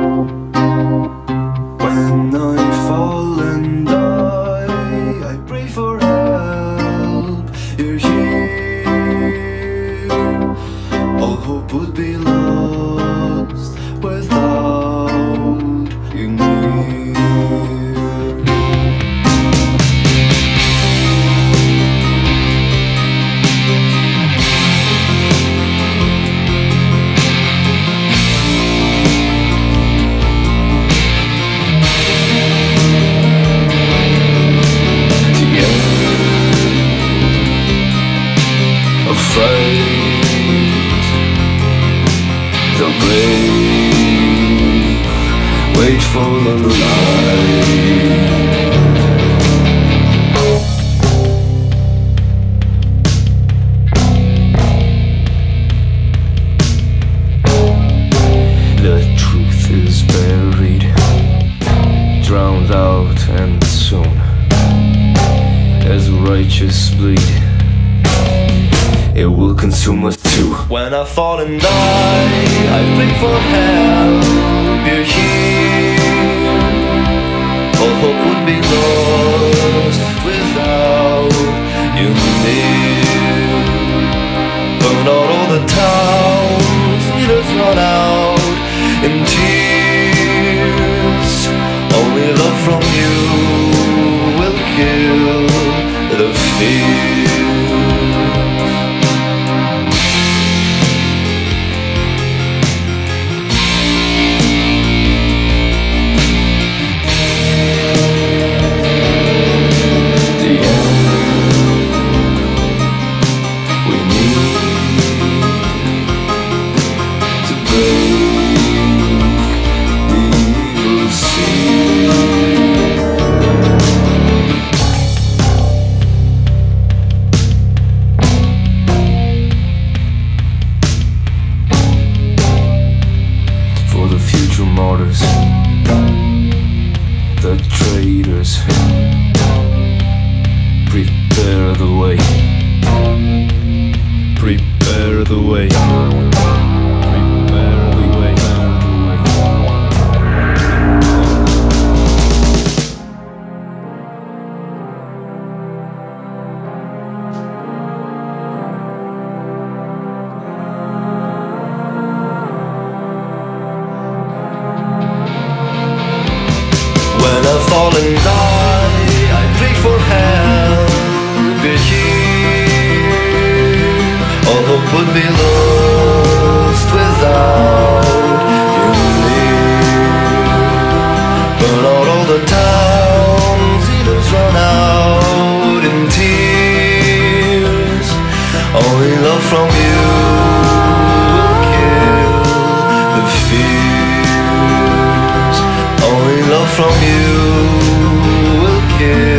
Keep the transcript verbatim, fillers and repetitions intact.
When I fall and die, I pray for help. You're here. All hope would be lost without you near. The brave wait for the light. The truth is buried, drowned out and sown, as righteous bleed, it will consume us too. When I fall and die, I pray for help. You're here. All hope would be lost without you near. Burn out all the towns, leaders run out in tears. Only love from you will kill the fear. The traitors prepare the way, prepare the way, prepare the way, fall and die, I pray for help. You're here. All hope would be lost without you near. Burn out all the towns, leaders run out in tears. Only love from you will kill the fears. Only love from you. Yeah.